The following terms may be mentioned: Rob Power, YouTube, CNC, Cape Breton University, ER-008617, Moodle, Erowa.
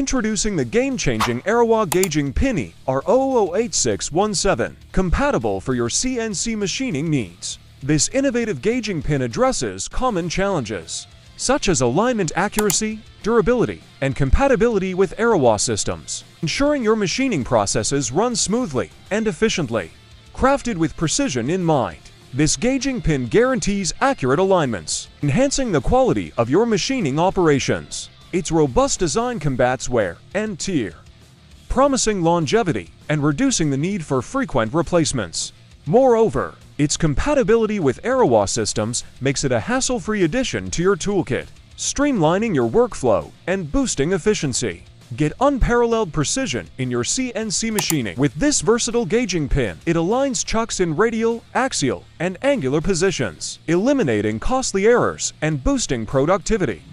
Introducing the game-changing Erowa gauging Penny ER-008617, compatible for your CNC machining needs. This innovative gauging pin addresses common challenges, such as alignment accuracy, durability, and compatibility with Erowa systems, ensuring your machining processes run smoothly and efficiently. Crafted with precision in mind, this gauging pin guarantees accurate alignments, enhancing the quality of your machining operations. Its robust design combats wear and tear, promising longevity and reducing the need for frequent replacements. Moreover, its compatibility with Erowa systems makes it a hassle-free addition to your toolkit, streamlining your workflow and boosting efficiency. Get unparalleled precision in your CNC machining with this versatile gauging pin. It aligns chucks in radial, axial, and angular positions, eliminating costly errors and boosting productivity.